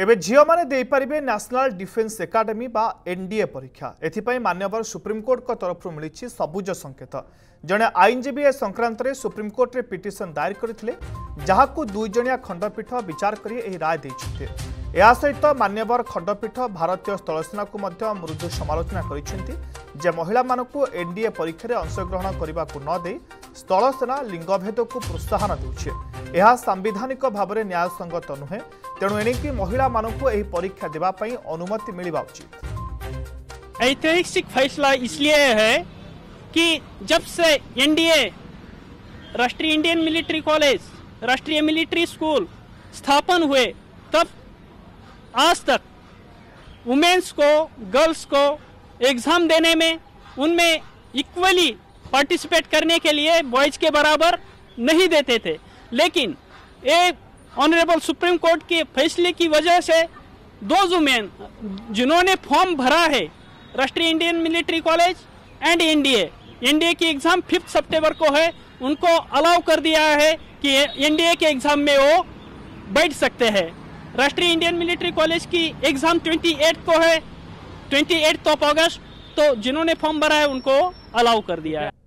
एबे झियो माने देई परिबे नेशनल डिफेंस एकाडेमी बा एनडीए परीक्षा एथिपाई मान्यवर सुप्रीम कोर्ट को तरफ रु मिलिछि सबुज संकेत। जने आईनजीवी ए संक्रांत रे सुप्रीम कोर्ट रे पिटिशन दायर करथिले जहाकू दुई जणिया खंडपीठ विचार करी एही राय दैछथि। या सहित मान्यवर खंडपीठ भारतीय स्थलसेना को मध्य मृदु समालोचना करिसेंति जे महिला मानकू एनडीए परीक्षा रे अंशग्रहण करबाकू न दे स्थलसेना लिंगभेद को प्रोत्साहन देउछि। यह संवैधानिक भाव में न्याय संगत नुहे, तेणु एणिकी महिला मानकू एही परीक्षा देबा पई अनुमति मिलवा उचित। ऐतिहासिक फैसला इसलिए है कि जब से एनडीए राष्ट्रीय इंडियन मिलिट्री कॉलेज, राष्ट्रीय मिलिट्री स्कूल स्थापन हुए तब आज तक वुमेन्स को, गर्ल्स को एग्ज़ाम देने में, उनमें इक्वली पार्टिसिपेट करने के लिए बॉयज़ के बराबर नहीं देते थे। लेकिन ये ऑनरेबल सुप्रीम कोर्ट के फैसले की वजह से दो वुमेन जिन्होंने फॉर्म भरा है राष्ट्रीय Indian military college and NDA की एग्ज़ाम 5 सितंबर को है, उनको अलाउ कर दिया है कि एनडीए के एग्ज़ाम में वो बैठ सकते हैं। राष्ट्रीय इंडियन मिलिट्री कॉलेज की एग्ज़ाम 28 को है, 28 अगस्त, तो जिन्होंने फॉर्म भरा है उनको अलाउ कर दिया है।